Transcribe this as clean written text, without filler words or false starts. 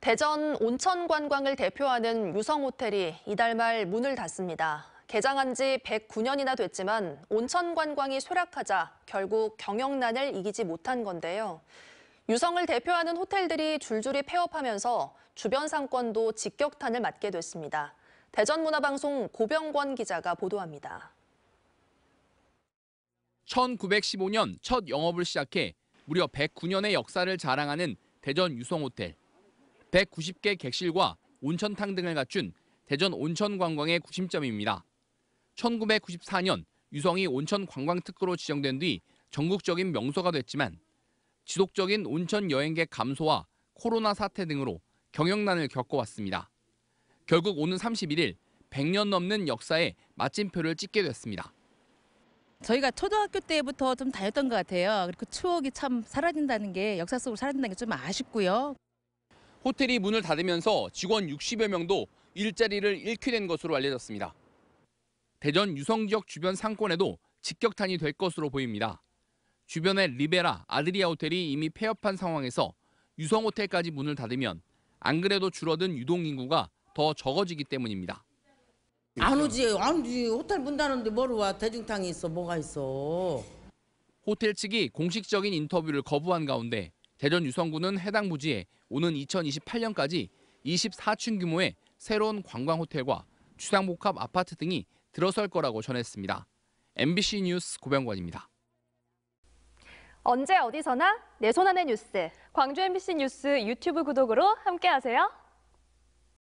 대전 온천 관광을 대표하는 유성호텔이 이달 말 문을 닫습니다. 개장한 지 109년이나 됐지만 온천 관광이 쇠락하자 결국 경영난을 이기지 못한 건데요. 유성을 대표하는 호텔들이 줄줄이 폐업하면서 주변 상권도 직격탄을 맞게 됐습니다. 대전문화방송 고병권 기자가 보도합니다. 1915년 첫 영업을 시작해 무려 109년의 역사를 자랑하는 대전 유성호텔. 190개 객실과 온천탕 등을 갖춘 대전 온천관광의 구심점입니다. 1994년 유성이 온천관광특구로 지정된 뒤 전국적인 명소가 됐지만 지속적인 온천 여행객 감소와 코로나 사태 등으로 경영난을 겪어왔습니다. 결국 오는 31일 100년 넘는 역사에 마침표를 찍게 됐습니다. 저희가 초등학교 때부터 좀 다녔던 것 같아요. 그 추억이 참 사라진다는 게, 역사 속으로 사라진다는 게 좀 아쉽고요. 호텔이 문을 닫으면서 직원 60여 명도 일자리를 잃게 된 것으로 알려졌습니다. 대전 유성 지역 주변 상권에도 직격탄이 될 것으로 보입니다. 주변의 리베라, 아드리아 호텔이 이미 폐업한 상황에서 유성 호텔까지 문을 닫으면 안 그래도 줄어든 유동인구가 더 적어지기 때문입니다. 안 오지. 호텔 문 닫는데 뭐로 와. 대중탕이 있어. 뭐가 있어. 호텔 측이 공식적인 인터뷰를 거부한 가운데 대전 유성구는 해당 부지에 오는 2028년까지 24층 규모의 새로운 관광 호텔과 주상복합 아파트 등이 들어설 거라고 전했습니다. MBC 뉴스 고병관입니다. 언제 어디서나 내 손안의 뉴스. 광주 MBC 뉴스 유튜브 구독으로 함께하세요.